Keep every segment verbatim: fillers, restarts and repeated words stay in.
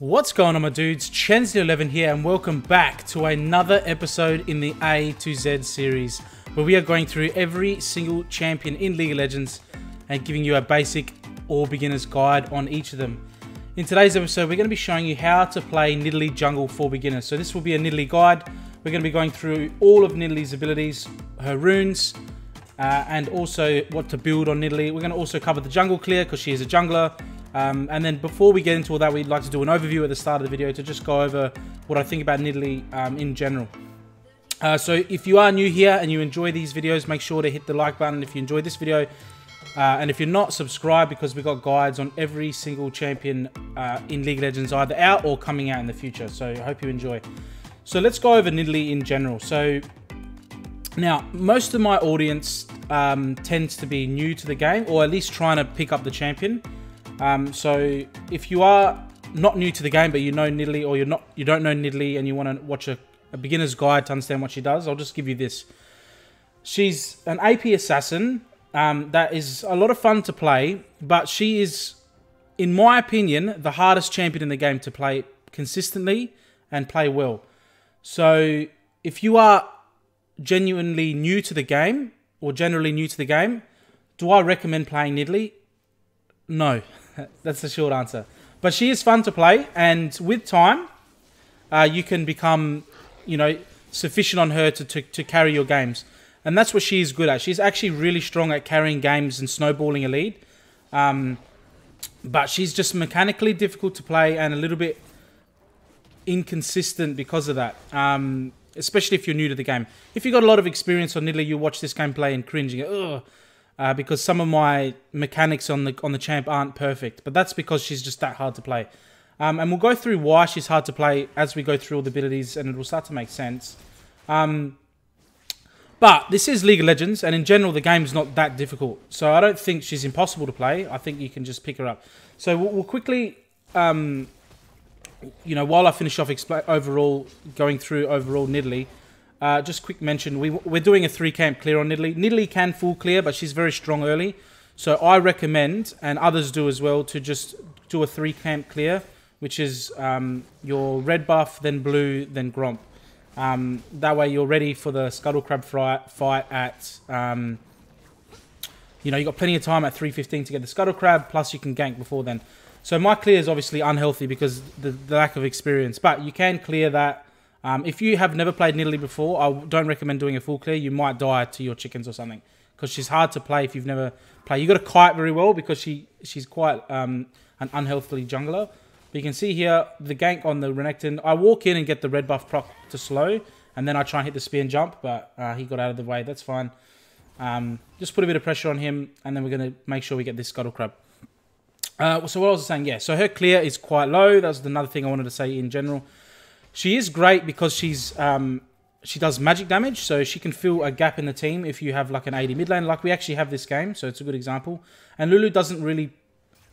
What's going on, my dudes? Chenzleo eleven here, and welcome back to another episode in the A to Z series, where we are going through every single champion in League of Legends and giving you a basic or beginner's guide on each of them. In today's episode, we're going to be showing you how to play Nidalee jungle for beginners. So this will be a Nidalee guide. We're going to be going through all of Nidalee's abilities, her runes, uh, and also what to build on Nidalee. We're going to also cover the jungle clear because she is a jungler. Um, and then before we get into all that, we'd like to do an overview at the start of the video to just go over what I think about Nidalee um, in general. Uh, so if you are new here and you enjoy these videos, make sure to hit the like button if you enjoyed this video. Uh, and if you're not, subscribe, because we've got guides on every single champion uh, in League of Legends, either out or coming out in the future. So I hope you enjoy. So let's go over Nidalee in general. So now, most of my audience um, tends to be new to the game, or at least trying to pick up the champion. Um, so if you are not new to the game, but you know Nidalee, or you're not, you don't know Nidalee, and you want to watch a, a beginner's guide to understand what she does, I'll just give you this. She's an A P assassin um, that is a lot of fun to play, but she is, in my opinion, the hardest champion in the game to play consistently and play well. So if you are genuinely new to the game, or generally new to the game, do I recommend playing Nidalee? No. That's the short answer. But she is fun to play, and with time, uh, you can become, you know, sufficient on her to, to, to carry your games. And that's what she is good at. She's actually really strong at carrying games and snowballing a lead. Um, but she's just mechanically difficult to play and a little bit inconsistent because of that. Um, especially if you're new to the game. If you've got a lot of experience on Nidalee, you watch this game play and cringe. You go, ugh. Uh, because some of my mechanics on the on the champ aren't perfect, but that's because she's just that hard to play. Um, and we'll go through why she's hard to play as we go through all the abilities, and it will start to make sense. Um, but this is League of Legends, and in general, the game's not that difficult. So I don't think she's impossible to play. I think you can just pick her up. So we'll, we'll quickly, um, you know, while I finish off expl- overall, going through overall Nidalee, Uh, just quick mention, we, we're doing a three camp clear on Nidalee. Nidalee can full clear, but she's very strong early. So I recommend, and others do as well, to just do a three camp clear, which is um, your red buff, then blue, then gromp. Um, that way you're ready for the Scuttle Crab fight at... Um, you know, you've got plenty of time at three fifteen to get the Scuttle Crab, plus you can gank before then. So my clear is obviously unhealthy because the, the lack of experience, but you can clear that. Um, if you have never played Nidalee before, I don't recommend doing a full clear. You might die to your chickens or something, because she's hard to play if you've never played. You've got to kite very well, because she she's quite um, an unhealthy jungler. But you can see here, the gank on the Renekton. I walk in and get the red buff proc to slow, and then I try and hit the spear and jump, but uh, he got out of the way. That's fine. Um, just put a bit of pressure on him, and then we're going to make sure we get this Scuttle Crab. Uh, so what else was I saying? Yeah, so her clear is quite low. That was another thing I wanted to say in general. She is great because she's um, she does magic damage, so she can fill a gap in the team if you have like an A D mid lane, like we actually have this game, so it's a good example. And Lulu doesn't really,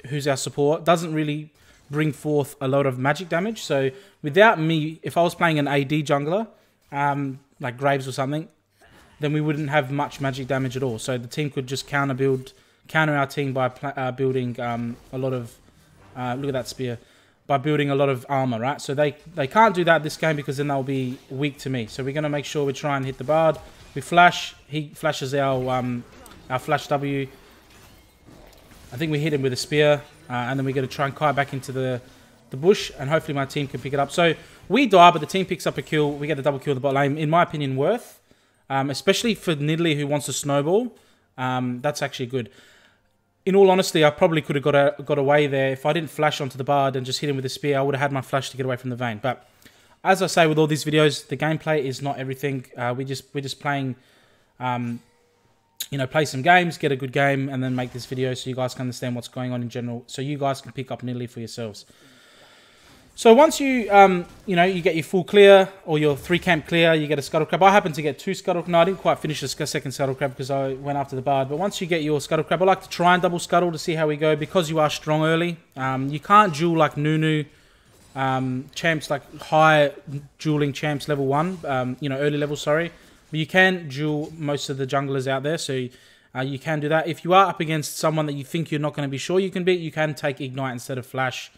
who's our support, doesn't really bring forth a lot of magic damage. So without me, if I was playing an A D jungler, um, like Graves or something, then we wouldn't have much magic damage at all. So the team could just counter build, counter our team by uh, building um, a lot of, uh, look at that spear. By building a lot of armor, right? So they, they can't do that this game, because then they'll be weak to me. So we're going to make sure we try and hit the Bard. We flash. He flashes our um, our flash W. I think we hit him with a spear. Uh, and then we're going to try and kite back into the, the bush. And hopefully my team can pick it up. So we die, but the team picks up a kill. We get the double kill of the bot lane. In my opinion, worth. Um, especially for Nidalee, who wants to snowball. Um, that's actually good. In all honesty, I probably could have got a, got away there. If I didn't flash onto the Bard and just hit him with a spear, I would have had my flash to get away from the Vayne. But as I say with all these videos, the gameplay is not everything. Uh, we just, we're just playing, um, you know, play some games, get a good game, and then make this video so you guys can understand what's going on in general, so you guys can pick up Nidalee for yourselves. So once you, um, you know, you get your full clear, or your three camp clear, you get a Scuttle Crab. I happen to get two Scuttle Crab. No, I didn't quite finish the second Scuttle Crab because I went after the Bard. But once you get your Scuttle Crab, I like to try and double Scuttle to see how we go, because you are strong early. Um, you can't duel like Nunu, um, champs, like high dueling champs level one, um, you know, early level, sorry. But you can duel most of the junglers out there, so uh, you can do that. If you are up against someone that you think you're not going to be sure you can beat, you can take Ignite instead of Flash.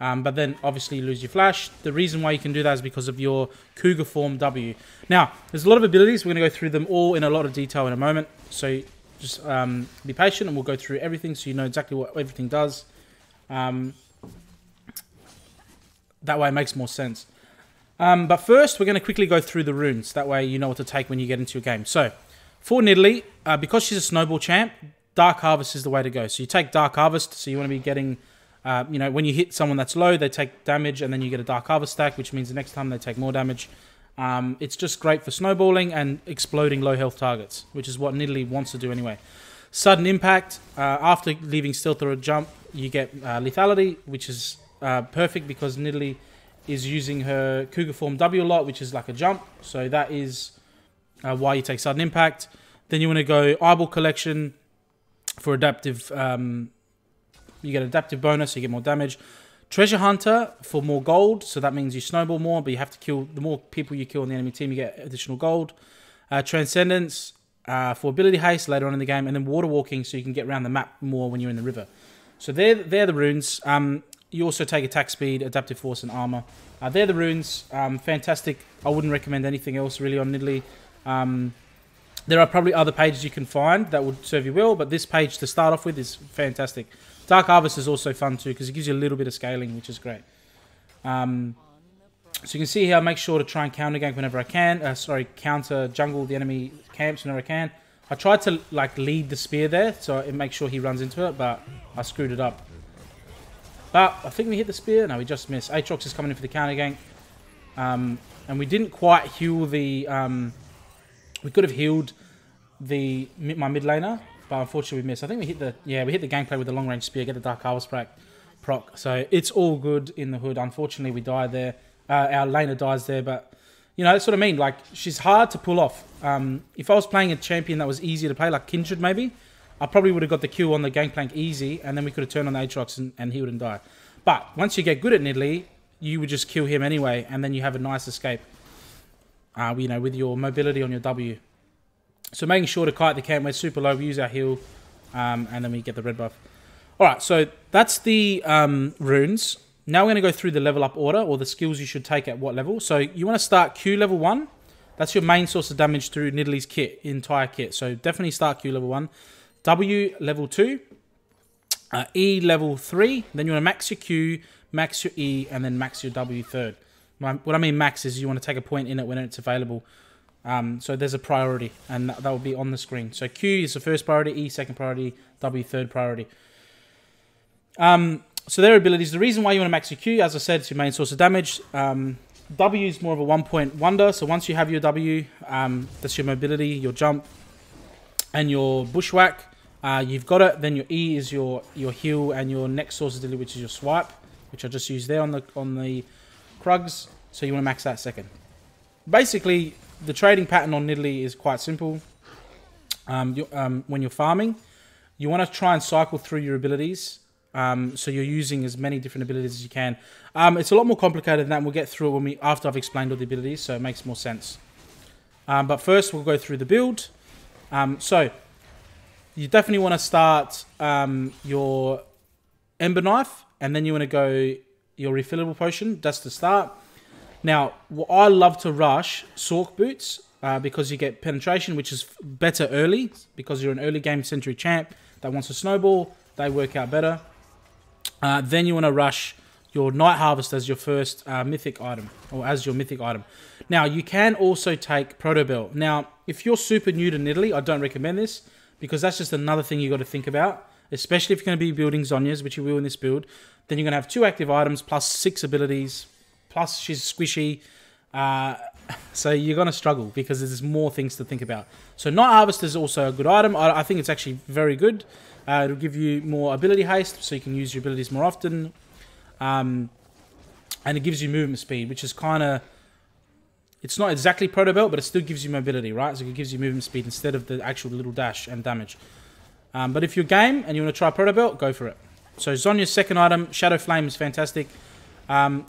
Um, but then obviously you lose your flash. The reason why you can do that is because of your Cougar form W. Now, there's a lot of abilities. We're going to go through them all in a lot of detail in a moment. So just um, be patient and we'll go through everything so you know exactly what everything does. Um, that way it makes more sense. Um, but first, we're going to quickly go through the runes. That way you know what to take when you get into your game. So for Nidalee, uh, because she's a snowball champ, Dark Harvest is the way to go. So you take Dark Harvest, so you want to be getting... Uh, you know, when you hit someone that's low, they take damage, and then you get a Dark Harvest stack, which means the next time they take more damage. Um, it's just great for snowballing and exploding low health targets, which is what Nidalee wants to do anyway. Sudden Impact, uh, after leaving Stealth or a Jump, you get uh, Lethality, which is uh, perfect because Nidalee is using her Cougar Form W a lot, which is like a jump, so that is uh, why you take Sudden Impact. Then you want to go Eyeball Collection for adaptive... Um, you get adaptive bonus, so you get more damage. Treasure Hunter for more gold, so that means you snowball more, but you have to kill... The more people you kill on the enemy team, you get additional gold. Uh, Transcendence uh, for ability haste later on in the game, and then Water Walking, so you can get around the map more when you're in the river. So they're, they're the runes. Um, you also take attack speed, adaptive force, and armor. Uh, they're the runes. Um, fantastic. I wouldn't recommend anything else, really, on Nidalee. Um, there are probably other pages you can find that would serve you well, but this page to start off with is fantastic. Dark Harvest is also fun too, because it gives you a little bit of scaling, which is great. Um, so you can see here, I make sure to try and counter gank whenever I can. Uh, sorry, counter jungle the enemy camps whenever I can. I tried to like lead the spear there, so it makes sure he runs into it, but I screwed it up. But I think we hit the spear. No, we just missed. Aatrox is coming in for the counter gank. Um, and we didn't quite heal the... Um, we could have healed the my mid laner. But unfortunately, we missed. I think we hit the yeah we hit the Gangplank with the long range spear, get the Dark Harvest proc. So it's all good in the hood. Unfortunately, we die there. Uh, our laner dies there, but you know that's what I mean. Like she's hard to pull off. Um, if I was playing a champion that was easier to play, like Kindred maybe, I probably would have got the Q on the Gangplank easy, and then we could have turned on the Aatrox and, and he wouldn't die. But once you get good at Nidalee, you would just kill him anyway, and then you have a nice escape. Uh, you know, with your mobility on your W. So making sure to kite the camp, we're super low, we use our heal, um, and then we get the red buff. Alright, so that's the um, runes. Now we're going to go through the level up order, or the skills you should take at what level. So you want to start Q level one. That's your main source of damage through Nidalee's kit, entire kit. So definitely start Q level one. W level two. Uh, E level three. Then you want to max your Q, max your E, and then max your W third. My, what I mean max is you want to take a point in it when it's available. Um, so there's a priority, and that, that will be on the screen. So Q is the first priority, E second priority, W third priority. Um, so their abilities, the reason why you want to max your Q, as I said, it's your main source of damage. Um, W is more of a one-point wonder, so once you have your W, um, that's your mobility, your jump, and your Bushwhack. Uh, you've got it, then your E is your, your heal, and your next source of ability, which is your Swipe, which I just used there on the, on the Krugs, so you want to max that second. Basically... The trading pattern on Nidalee is quite simple. Um, you, um, when you're farming, you want to try and cycle through your abilities. Um, so you're using as many different abilities as you can. Um, it's a lot more complicated than that. We'll get through it when we, after I've explained all the abilities, so it makes more sense. Um, but first, we'll go through the build. Um, so you definitely want to start um, your Ember Knife, and then you want to go your refillable potion. That's the start. Now, I love to rush Sork Boots uh, because you get penetration, which is better early because you're an early game century champ that wants to snowball. They work out better. Uh, then you want to rush your Night Harvest as your first uh, mythic item, or as your mythic item. Now, you can also take Proto Belt. Now, if you're super new to Nidalee, I don't recommend this because that's just another thing you got to think about, especially if you're going to be building Zhonyas, which you will in this build. Then you're going to have two active items plus six abilities. Plus, she's squishy, uh, so you're going to struggle because there's more things to think about. So Night Harvest is also a good item. I, I think it's actually very good. Uh, it'll give you more ability haste, so you can use your abilities more often. Um, and it gives you movement speed, which is kind of... It's not exactly Proto Belt, but it still gives you mobility, right? So it gives you movement speed instead of the actual little dash and damage. Um, but if you're game and you want to try Proto Belt, go for it. So Zhonya's second item, Shadow Flame, is fantastic. Um...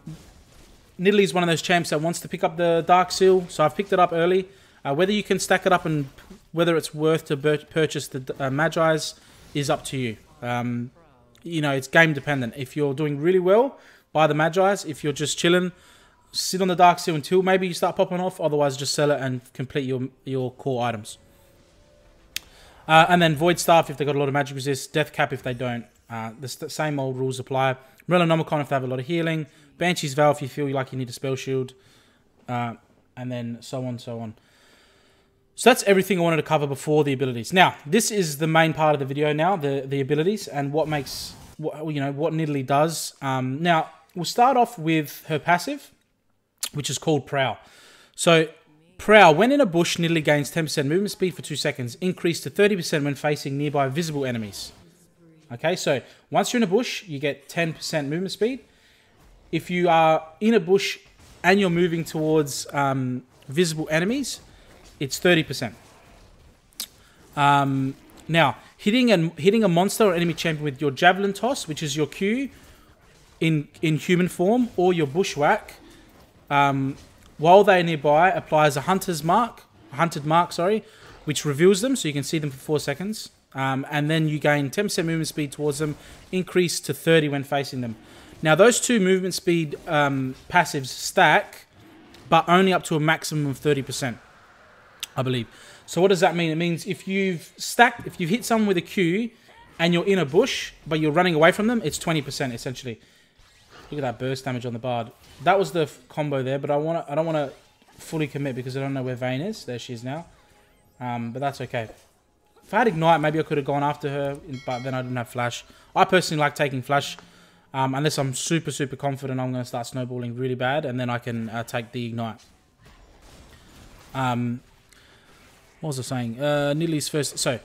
Nidalee is one of those champs that wants to pick up the Dark Seal, so I've picked it up early. Uh, whether you can stack it up and whether it's worth to purchase the uh, Magi's is up to you. Um, you know, it's game dependent. If you're doing really well, buy the Magi's. If you're just chilling, sit on the Dark Seal until maybe you start popping off. Otherwise, just sell it and complete your, your core items. Uh, and then Void Staff if they've got a lot of magic resist. Death Cap if they don't. Uh, the same old rules apply. Myrlanomicon if they have a lot of healing. Banshee's Veil if you feel like you need a spell shield. Uh, and then so on, so on. So that's everything I wanted to cover before the abilities. Now, this is the main part of the video now, the, the abilities and what makes, what, you know, what Nidalee does. Um, now, we'll start off with her passive, which is called Prowl. So, Prowl, when in a bush, Nidalee gains ten percent movement speed for two seconds, increased to thirty percent when facing nearby visible enemies. Okay, so once you're in a bush, you get ten percent movement speed. If you are in a bush and you're moving towards um, visible enemies, it's thirty percent. Um, now, hitting and hitting a monster or enemy champion with your Javelin Toss, which is your Q in in human form, or your Bushwhack, um, while they're nearby, applies a hunter's mark, a hunted mark, sorry, which reveals them, so you can see them for four seconds, um, and then you gain ten percent movement speed towards them, increased to thirty when facing them. Now, those two movement speed um, passives stack, but only up to a maximum of thirty percent. I believe. So what does that mean? It means if you've stacked, if you've hit someone with a Q and you're in a bush, but you're running away from them, it's twenty percent essentially. Look at that burst damage on the Bard. That was the combo there, but I want to, I don't want to fully commit because I don't know where Vayne is. There she is now. Um, but that's okay. If I had Ignite, maybe I could have gone after her, but then I didn't have Flash. I personally like taking Flash, um, unless I'm super, super confident I'm going to start snowballing really bad, and then I can uh, take the Ignite. Um... What was I saying? Uh, Nidalee's first... So,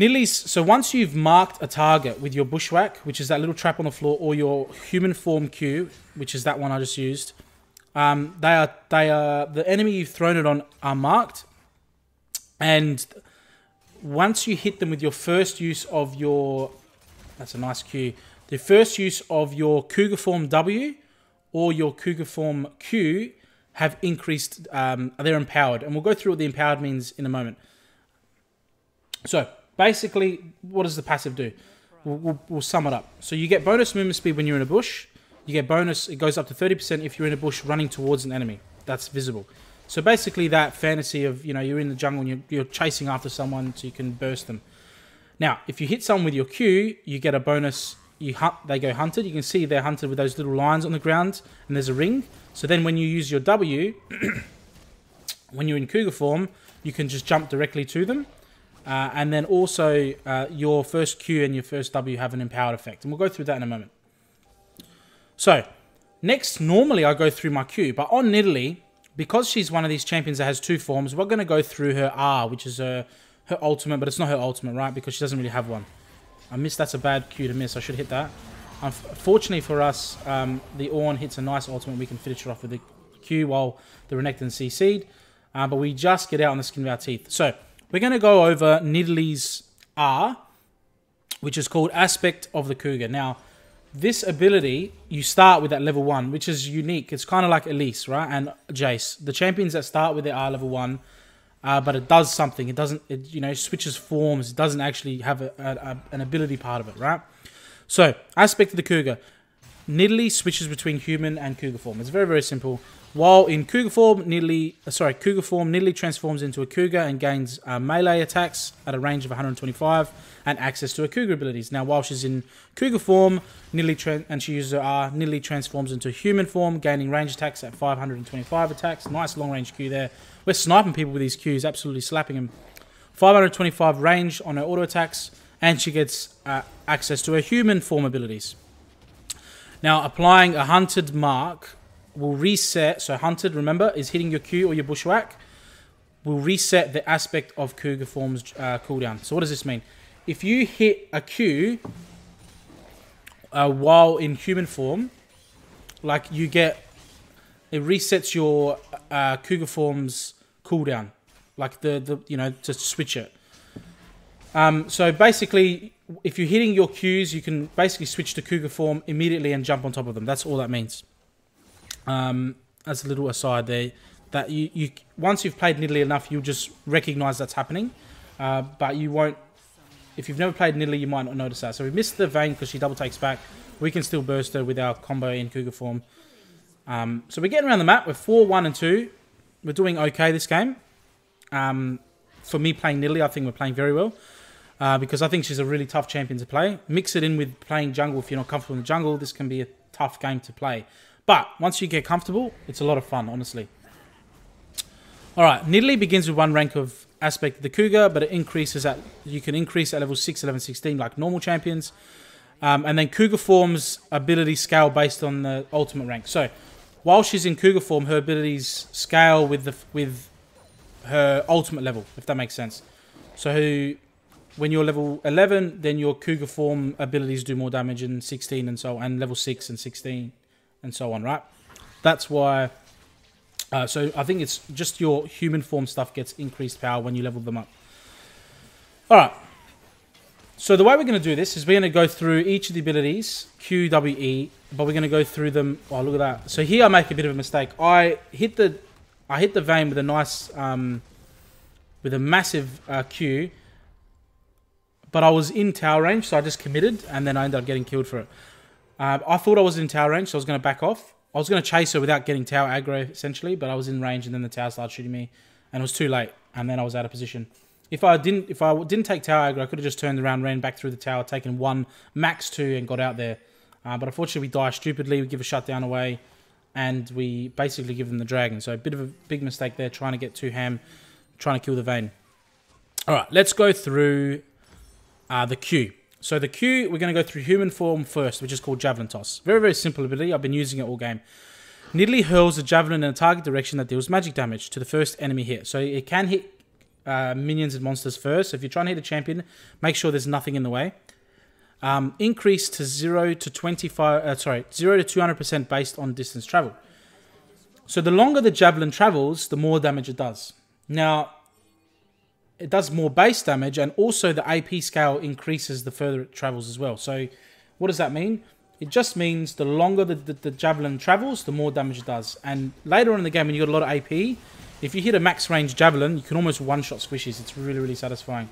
Nidalee's... So, once you've marked a target with your Bushwhack, which is that little trap on the floor, or your Human Form Q, which is that one I just used, um, they are... they are the enemy you've thrown it on are marked. And once you hit them with your first use of your... That's a nice Q. The first use of your Cougar Form W or your Cougar Form Q... have increased, um, they're empowered. And we'll go through what the empowered means in a moment. So, basically, what does the passive do? We'll, we'll, we'll sum it up. So, you get bonus movement speed when you're in a bush. You get bonus, it goes up to thirty percent if you're in a bush running towards an enemy. That's visible. So, basically, that fantasy of, you know, you're in the jungle and you're, you're chasing after someone so you can burst them. Now, if you hit someone with your Q, you get a bonus... You hunt, they go hunted. You can see they're hunted with those little lines on the ground, and there's a ring. So then when you use your W, when you're in Cougar form, you can just jump directly to them. Uh, and then also, uh, your first Q and your first W have an empowered effect. And we'll go through that in a moment. So, next, normally I go through my Q, but on Nidalee, because she's one of these champions that has two forms, we're going to go through her R, which is her, her ultimate, but it's not her ultimate, right? Because she doesn't really have one. I missed, that's a bad Q to miss, I should hit that. Unfortunately for us, um, the Ornn hits a nice ultimate, we can finish it off with the Q while the Renekton C C'd. Uh, but we just get out on the skin of our teeth. So, we're going to go over Nidalee's R, which is called Aspect of the Cougar. Now, this ability, you start with at level one, which is unique. It's kind of like Elise, right, and Jace. The champions that start with their R level one, Uh, but it does something. It doesn't, it, you know, switches forms. It doesn't actually have a, a, a, an ability part of it, right? So, Aspect of the Cougar. Nidalee switches between human and Cougar form. It's very, very simple. While in Cougar form, Nidalee, uh, sorry, Cougar form, Nidalee transforms into a Cougar and gains uh, melee attacks at a range of one hundred twenty-five and access to her Cougar abilities. Now, while she's in Cougar form, Nidalee and she uses her R, Nidalee transforms into human form, gaining range attacks at five hundred twenty-five attacks. Nice long-range Q there. We're sniping people with these Qs, absolutely slapping them. five hundred twenty-five range on her auto attacks, and she gets uh, access to her human form abilities. Now, applying a hunted mark will reset. So, hunted, remember, is hitting your Q or your Bushwhack. Will reset the Aspect of Cougar form's uh, cooldown. So, what does this mean? If you hit a Q uh, while in human form, like you get, it resets your uh, Cougar form's cooldown, like the, the you know, to switch it. Um, so basically, if you're hitting your Qs, you can basically switch to Cougar form immediately and jump on top of them. That's all that means. Um, that's a little aside there. That you, you once you've played Nidalee enough, you'll just recognize that's happening, uh, but you won't If you've never played Nidalee, you might not notice that. So we missed the Vayne because she double takes back. We can still burst her with our combo in Cougar form. Um, so we're getting around the map. We're four, one and two. We're doing okay this game. Um, for me playing Nidalee, I think we're playing very well. Uh, because I think she's a really tough champion to play. Mix it in with playing jungle. If you're not comfortable in the jungle, this can be a tough game to play. But once you get comfortable, it's a lot of fun, honestly. Alright, Nidalee begins with one rank of Aspect of the Cougar, but it increases at, you can increase at level six, eleven, sixteen like normal champions. Um, and then Cougar form's ability scale based on the ultimate rank. So, while she's in Cougar form, her abilities scale with the with her ultimate level, if that makes sense. So, who... When you're level eleven, then your Cougar form abilities do more damage in sixteen and so on, and level six and sixteen and so on, right? That's why... Uh, so I think it's just your human form stuff gets increased power when you level them up. Alright. So the way we're going to do this is we're going to go through each of the abilities, Q, W, E, but we're going to go through them... Oh, look at that. So here I make a bit of a mistake. I hit the, I hit the Vayne with a nice... Um, with a massive uh, Q... But I was in tower range, so I just committed, and then I ended up getting killed for it. Uh, I thought I was in tower range, so I was going to back off. I was going to chase her without getting tower aggro, essentially, but I was in range, and then the tower started shooting me, and it was too late, and then I was out of position. If I didn't, if I didn't take tower aggro, I could have just turned around, ran back through the tower, taken one, max two, and got out there. Uh, but unfortunately, we die stupidly. We give a shutdown away, and we basically give them the dragon. So a bit of a big mistake there, trying to get too ham, trying to kill the Vayne. All right, let's go through... Uh, the Q. So the Q, we're going to go through human form first, which is called Javelin Toss. Very, very simple ability. I've been using it all game. Nidalee hurls a javelin in a target direction that deals magic damage to the first enemy hit. So it can hit uh, minions and monsters first. So if you're trying to hit a champion, make sure there's nothing in the way. Um, increase to zero to twenty-five. Uh, sorry, zero to two hundred percent based on distance traveled. So the longer the javelin travels, the more damage it does. Now... It does more base damage, and also the A P scale increases the further it travels as well. So what does that mean? It just means the longer the, the, the javelin travels, the more damage it does. And later on in the game, when you've got a lot of A P, if you hit a max range javelin, you can almost one-shot squishies. It's really, really satisfying.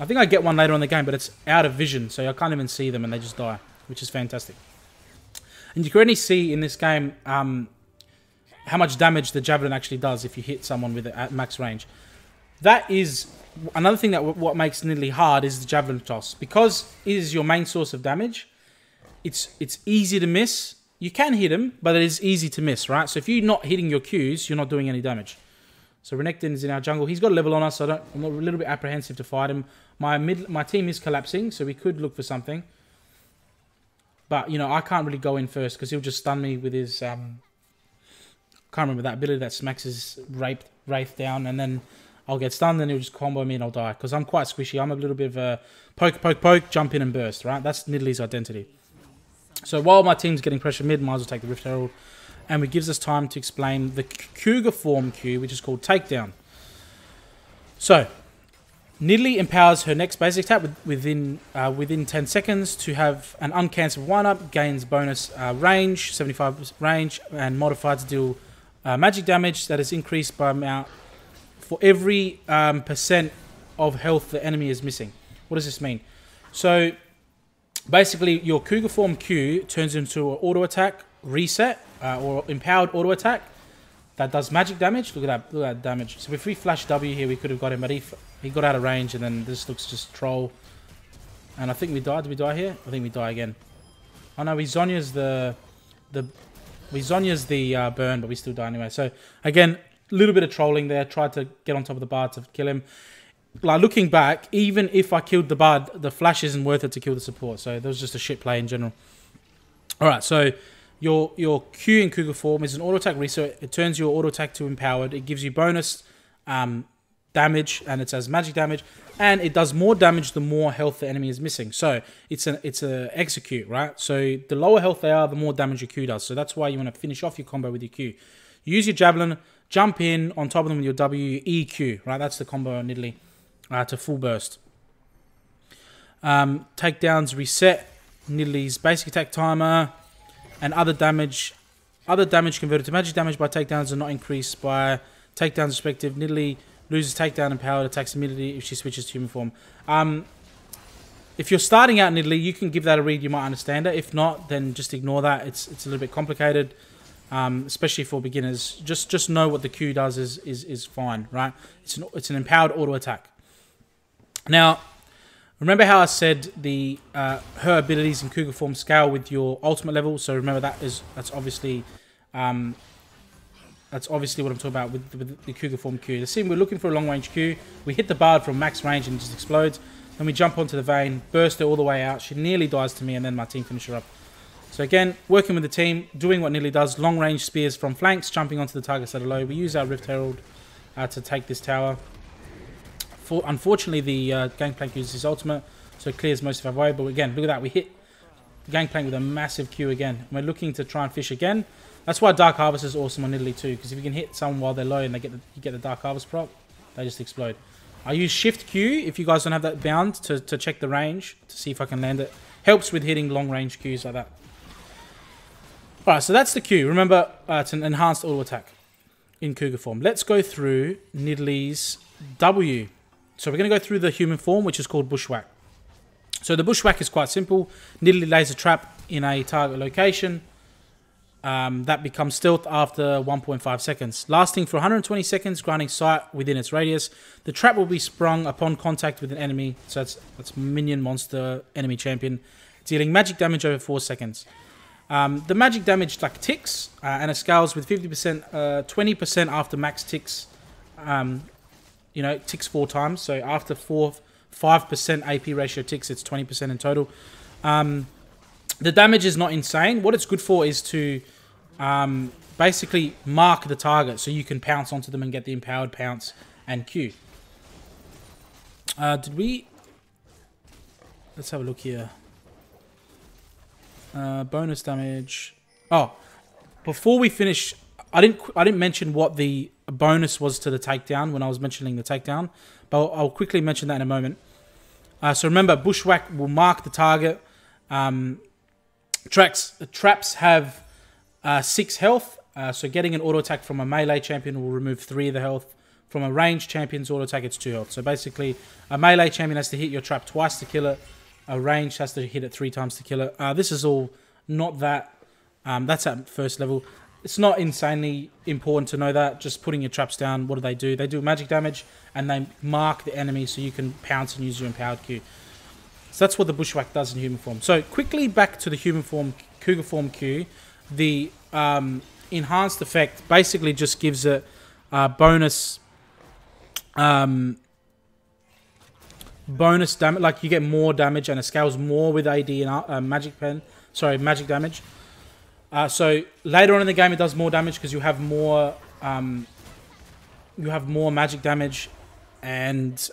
I think I get one later on in the game, but it's out of vision, so I can't even see them, and they just die, which is fantastic. And you can already see in this game um, how much damage the javelin actually does if you hit someone with it at max range. That is another thing that w what makes Nidalee hard is the javelin toss. Because it is your main source of damage, it's it's easy to miss. You can hit him, but it is easy to miss, right? So if you're not hitting your Qs, you're not doing any damage. So Renekton is in our jungle. He's got a level on us, so I don't, I'm a little bit apprehensive to fight him. My, mid, my team is collapsing, so we could look for something. But, you know, I can't really go in first because he'll just stun me with his... Um, can't remember that ability that smacks his Wraith, wraith down, and then... I'll get stunned, then he'll just combo me and I'll die. Because I'm quite squishy. I'm a little bit of a poke, poke, poke, jump in and burst, right? That's Nidalee's identity. So while my team's getting pressure mid, might as well take the Rift Herald. And it gives us time to explain the Cougar form Q, which is called Takedown. So, Nidalee empowers her next basic attack with, within uh, within ten seconds to have an uncancellable one-up, gains bonus uh, range, seventy-five range, and modified to deal uh, magic damage that is increased by amount... for every um, percent of health the enemy is missing. What does this mean? So, basically, your Cougar form Q turns into an auto-attack reset, uh, or empowered auto-attack, that does magic damage. Look at that, look at that damage. So if we flash W here, we could have got him, but he, he got out of range, and then this looks just troll. And I think we died. Did we die here? I think we die again. Oh no, we Zhonya's the... the we Zhonya's the uh, burn, but we still die anyway. So, again... little bit of trolling there. Tried to get on top of the Bard to kill him. Like, looking back, even if I killed the Bard, the flash isn't worth it to kill the support. So, that was just a shit play in general. Alright, so, your your Q in Cougar form is an auto-attack reset. It turns your auto-attack to empowered. It gives you bonus um, damage, and it does magic damage. And it does more damage the more health the enemy is missing. So, it's an it's a execute, right? So, the lower health they are, the more damage your Q does. So, that's why you want to finish off your combo with your Q. Use your Javelin... jump in on top of them with your W, E, Q, right? That's the combo on Nidalee uh, to full burst. Um, takedowns reset Nidalee's basic attack timer, and other damage, other damage converted to magic damage by takedowns are not increased by takedowns respective. Nidalee loses takedown and power attacks immediately if she switches to human form. Um, If you're starting out in Nidalee, you can give that a read. You might understand it. If not, then just ignore that. It's it's a little bit complicated, um, especially for beginners. Just just know what the Q does is is is fine, right? It's an it's an empowered auto attack. Now, remember how I said the uh, her abilities in Cougar form scale with your ultimate level. So remember that is that's obviously um, that's obviously what I'm talking about with the, with the Cougar form Q. The scene we're looking for a long range Q. We hit the Bard from max range and it just explodes. Then we jump onto the Vayne, burst her all the way out. She nearly dies to me, and then my team finish her up. So again, working with the team, doing what Nidalee does, long-range spears from flanks, jumping onto the targets that are low. We use our Rift Herald uh, to take this tower. For, unfortunately, the uh, Gangplank uses his ultimate, so it clears most of our way. But again, look at that. We hit Gangplank with a massive Q again. And we're looking to try and fish again. That's why Dark Harvest is awesome on Nidalee too, because if you can hit someone while they're low and they get the, you get the Dark Harvest prop, they just explode. I use Shift Q, if you guys don't have that bound, to, to check the range, to see if I can land it. Helps with hitting long-range Qs like that. Alright, so that's the Q. Remember, uh, it's an enhanced auto attack in Cougar form. Let's go through Nidalee's W. So we're going to go through the human form, which is called Bushwhack. So the Bushwhack is quite simple. Nidalee lays a trap in a target location. Um, that becomes stealth after one point five seconds, lasting for one hundred twenty seconds, granting sight within its radius. The trap will be sprung upon contact with an enemy, so that's, that's minion, monster, enemy champion, dealing magic damage over four seconds. Um, the magic damage like ticks, uh, and it scales with fifty percent, uh, twenty percent after max ticks, um, you know, ticks four times, so after four, five percent A P ratio ticks, it's twenty percent in total. Um, the damage is not insane. What it's good for is to Um, basically mark the target so you can pounce onto them and get the empowered pounce and Q. Uh, did we... Let's have a look here. Uh, bonus damage. Oh, before we finish, I didn't I didn't mention what the bonus was to the takedown when I was mentioning the takedown, but I'll, I'll quickly mention that in a moment. Uh, so remember, Bushwhack will mark the target. Um, tracks, the traps have Uh, six health, uh, so getting an auto attack from a melee champion will remove three of the health. From a ranged champion's auto attack, it's two health. So basically, a melee champion has to hit your trap twice to kill it. A ranged has to hit it three times to kill it. Uh, this is all not that. Um, that's at first level. It's not insanely important to know that. Just putting your traps down, what do they do? They do magic damage, and they mark the enemy so you can pounce and use your empowered Q. So that's what the Bushwhack does in human form. So quickly back to the human form, Cougar form Q. The um, enhanced effect basically just gives it uh, bonus, um, bonus damage. Like you get more damage, and it scales more with A D and uh, magic pen. Sorry, magic damage. Uh, so later on in the game, it does more damage because you have more, um, you have more magic damage, and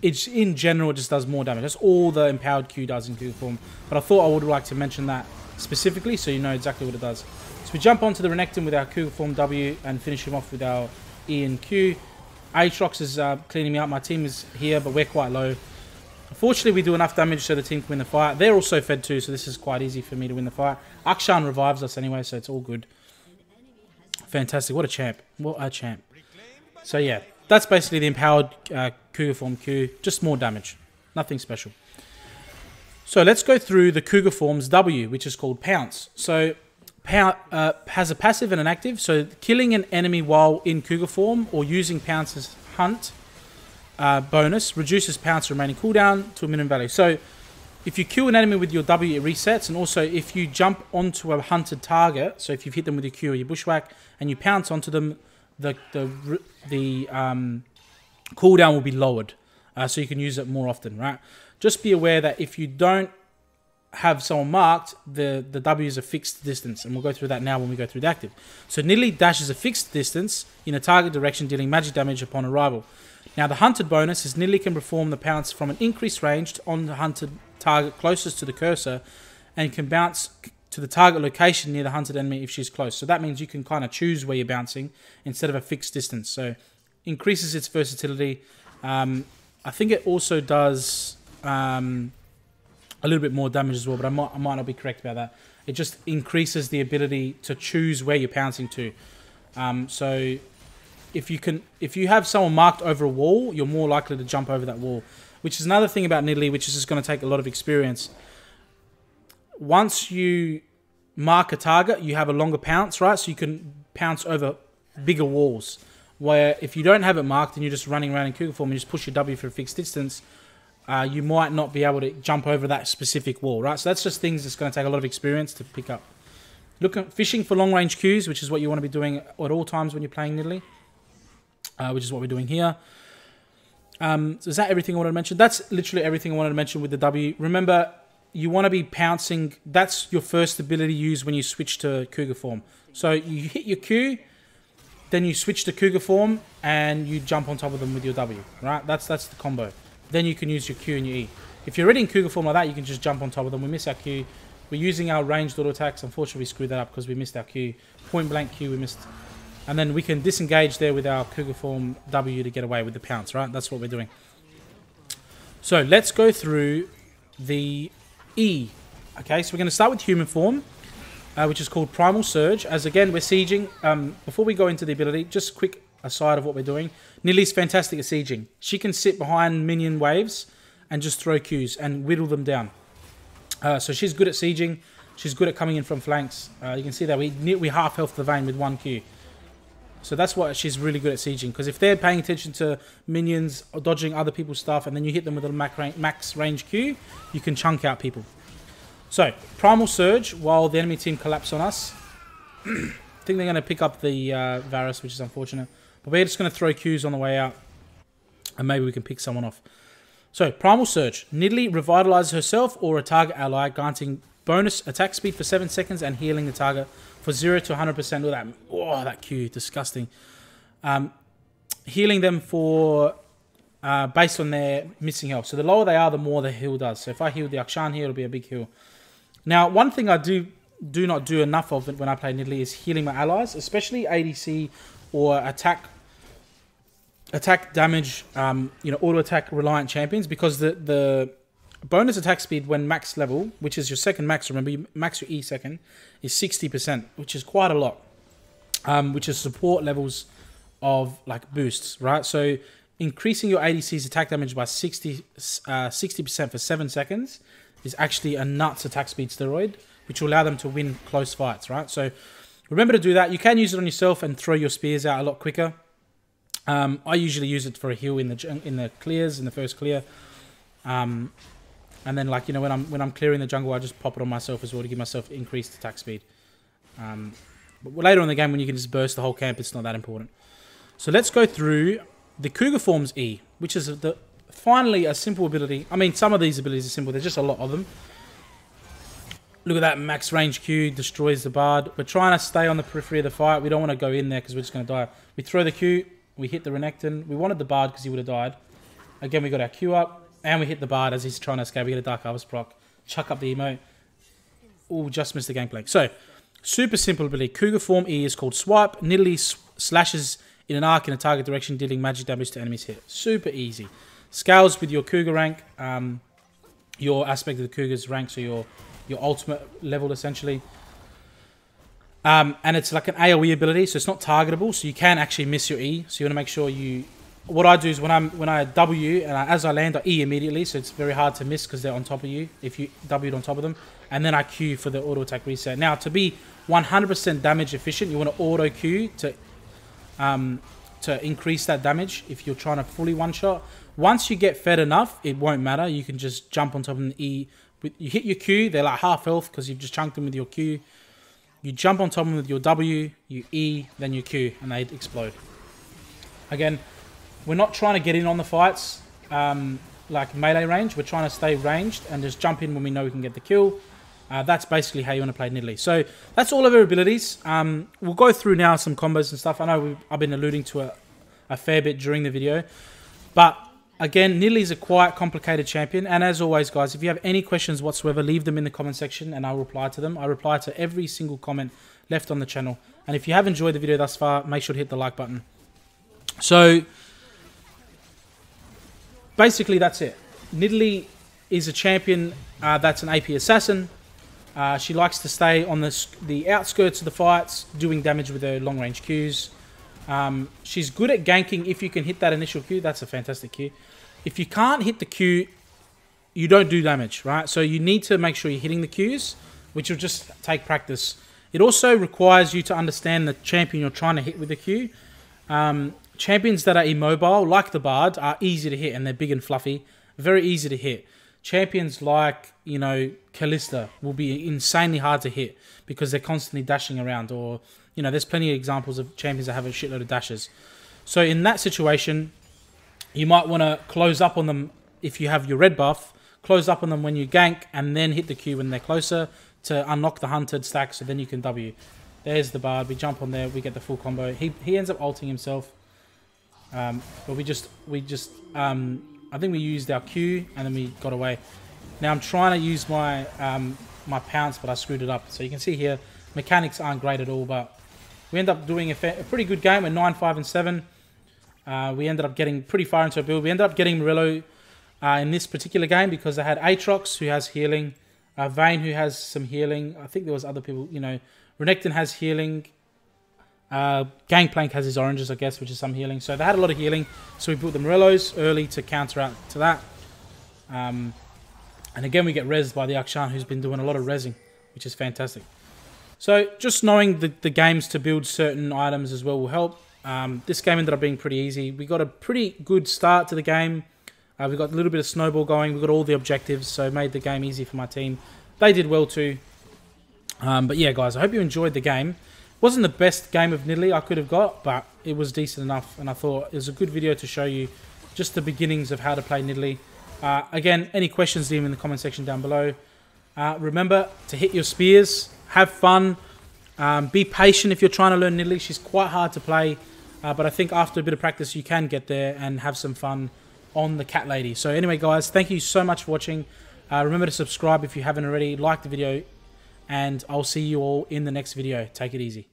it's in general it just does more damage. That's all the empowered Q does in Q form. But I thought I would like to mention that specifically, so you know exactly what it does. So we jump onto the Renekton with our Cougar form W and finish him off with our E and Q. Aatrox is uh, cleaning me up. My team is here, but we're quite low. Unfortunately, we do enough damage so the team can win the fight. They're also fed too, so this is quite easy for me to win the fight. Akshan revives us anyway, so it's all good. Fantastic. What a champ. What a champ. So yeah, that's basically the empowered uh, Cougar form Q. Just more damage. Nothing special. So let's go through the Cougar form's W, which is called Pounce. So Pounce uh, has a passive and an active. So killing an enemy while in Cougar form or using Pounce's Hunt uh, bonus reduces Pounce's remaining cooldown to a minimum value. So if you kill an enemy with your W, it resets. And also if you jump onto a hunted target, so if you've hit them with your Q or your Bushwhack and you pounce onto them, the, the, the um, cooldown will be lowered. Uh, so you can use it more often, right? Just be aware that if you don't have someone marked, the, the W is a fixed distance. And we'll go through that now when we go through the active. So Nidalee dashes a fixed distance in a target direction, dealing magic damage upon arrival. Now the hunted bonus is Nidalee can perform the pounce from an increased range on the hunted target closest to the cursor and can bounce to the target location near the hunted enemy if she's close. So that means you can kind of choose where you're bouncing instead of a fixed distance. So increases its versatility. Um, I think it also does Um, a little bit more damage as well, but I might, I might not be correct about that. It just increases the ability to choose where you're pouncing to. Um, so if you can, if you have someone marked over a wall, you're more likely to jump over that wall. which is another thing about Nidalee, which is just going to take a lot of experience. Once you mark a target, you have a longer pounce, right? So you can pounce over bigger walls, where if you don't have it marked and you're just running around in Cougar form and you just push your W for a fixed distance, uh, you might not be able to jump over that specific wall, right? So that's just things that's going to take a lot of experience to pick up. Look at fishing for long-range Qs, which is what you want to be doing at all times when you're playing Nidalee, uh, which is what we're doing here. Um, so is that everything I wanted to mention? That's literally everything I wanted to mention with the W. Remember, you want to be pouncing. That's your first ability you use when you switch to Cougar form. So you hit your Q, then you switch to Cougar form, and you jump on top of them with your W, right? That's, that's the combo. Then you can use your Q and your E. If you're already in Cougar form like that, you can just jump on top of them. We miss our Q. We're using our ranged auto attacks. Unfortunately, we screwed that up because we missed our Q. Point blank Q, we missed. And then we can disengage there with our Cougar form W to get away with the pounce, right? That's what we're doing. So let's go through the E. Okay, so we're going to start with human form, uh, which is called Primal Surge. As again, we're sieging. Um, before we go into the ability, just quick aside of what we're doing. Nidalee's fantastic at sieging. She can sit behind minion waves and just throw Qs and whittle them down. Uh, so she's good at sieging. She's good at coming in from flanks. Uh, you can see that we we half health the Vayne with one Q. So that's why she's really good at sieging. Because if they're paying attention to minions or dodging other people's stuff, and then you hit them with a max range Q, you can chunk out people. So Primal Surge, while the enemy team collapse on us. I think they're going to pick up the uh, Varus, which is unfortunate. But we're just going to throw Qs on the way out, and maybe we can pick someone off. So, Primal Surge. Nidalee revitalizes herself or a target ally, granting bonus attack speed for seven seconds and healing the target for zero to one hundred percent. Look at that. Oh, that Q. Disgusting. Um, healing them for uh, based on their missing health. So, the lower they are, the more the heal does. So, if I heal the Akshan here, it'll be a big heal. Now, one thing I do do not do enough of when I play Nidalee is healing my allies, especially A D C or attack... attack damage, um, you know, auto attack reliant champions, because the the bonus attack speed when max level, which is your second max, remember, you max your E second, is sixty percent, which is quite a lot, um, which is support levels of like boosts, right? So increasing your A D C's attack damage by sixty percent for seven seconds is actually a nuts attack speed steroid, which will allow them to win close fights, right? So remember to do that. You can use it on yourself and throw your spears out a lot quicker. Um, I usually use it for a heal in the in the clears, in the first clear, um, and then like you know when I'm when I'm clearing the jungle, I just pop it on myself as well to give myself increased attack speed. Um, but later on in the game, when you can just burst the whole camp, it's not that important. So let's go through the Cougar form's E, which is the finally a simple ability. I mean, some of these abilities are simple; there's just a lot of them. Look at that max range Q, destroys the Bard. We're trying to stay on the periphery of the fight. We don't want to go in there because we're just going to die. We throw the Q. We hit the Renekton. We wanted the Bard because he would have died. Again, we got our Q up. And we hit the Bard as he's trying to escape. We get a Dark Harvest proc. Chuck up the emote. Ooh, just missed the Gangplank. So, super simple ability. Cougar form E is called Swipe. Nidalee slashes in an arc in a target direction, dealing magic damage to enemies hit. Super easy. Scales with your Cougar rank. Um, your Aspect of the Cougar's rank, so your, your ultimate level, essentially. Um, and it's like an AoE ability, so it's not targetable, so you can actually miss your E. So you want to make sure you... What I do is when, I'm, when I W, and I, as I land, I E immediately, so it's very hard to miss because they're on top of you, if you W'd on top of them. And then I Q for the auto-attack reset. Now, to be one hundred percent damage efficient, you want to auto-Q to, um, to increase that damage if you're trying to fully one-shot. Once you get fed enough, it won't matter. You can just jump on top of an E. You hit your Q, they're like half health because you've just chunked them with your Q. You jump on top of them with your W, you E, then you Q, and they explode. Again, we're not trying to get in on the fights, um, like melee range. We're trying to stay ranged and just jump in when we know we can get the kill. Uh, that's basically how you want to play Nidalee. So that's all of her abilities. Um, we'll go through now some combos and stuff. I know we've, I've been alluding to a, a fair bit during the video. But again, Nidalee's a quite complicated champion. And as always, guys, if you have any questions whatsoever, leave them in the comment section and I'll reply to them. I reply to every single comment left on the channel. And if you have enjoyed the video thus far, make sure to hit the like button. So, basically that's it. Nidalee is a champion uh, that's an A P assassin. Uh, she likes to stay on the, the outskirts of the fights, doing damage with her long-range Qs. Um, she's good at ganking if you can hit that initial Q. That's a fantastic Q. if you can't hit the Q, you don't do damage, right? So you need to make sure you're hitting the Qs, which will just take practice. It also requires you to understand the champion you're trying to hit with the Q. Um, champions that are immobile, like the Bard, are easy to hit, and they're big and fluffy. Very easy to hit. Champions like, you know, Kalista will be insanely hard to hit because they're constantly dashing around. Or, you know, there's plenty of examples of champions that have a shitload of dashes. So in that situation, you might want to close up on them if you have your red buff. Close up on them when you gank, and then hit the Q when they're closer to unlock the hunted stack, so then you can W. There's the Bard. We jump on there. We get the full combo. He, he ends up ulting himself. Um, but we just... we just um, I think we used our Q, and then we got away. Now I'm trying to use my um, my Pounce, but I screwed it up. So you can see here, mechanics aren't great at all, but we end up doing a, a pretty good game at nine, five, and seven. Uh, we ended up getting pretty far into a build. We ended up getting Murillo uh, in this particular game because they had Aatrox, who has healing. Uh, Vayne, who has some healing. I think there was other people, you know. Renekton has healing. Uh, Gangplank has his oranges, I guess, which is some healing. So they had a lot of healing. So we built the Murillos early to counter out to that. Um, and again, we get rezzed by the Akshan, who's been doing a lot of rezzing, which is fantastic. So just knowing the, the games to build certain items as well will help. Um, this game ended up being pretty easy. We got a pretty good start to the game. Uh, we got a little bit of snowball going. We got all the objectives, so it made the game easy for my team. They did well too. Um, but yeah, guys, I hope you enjoyed the game. Wasn't the best game of Nidalee I could have got, but it was decent enough, and I thought it was a good video to show you just the beginnings of how to play Nidalee. Uh, again, any questions, leave them in the comment section down below. Uh, remember to hit your spears, have fun, um, be patient if you're trying to learn Nidalee. She's quite hard to play, uh, but I think after a bit of practice you can get there and have some fun on the Cat Lady. So anyway, guys, thank you so much for watching. Uh, remember to subscribe if you haven't already, like the video, and I'll see you all in the next video. Take it easy.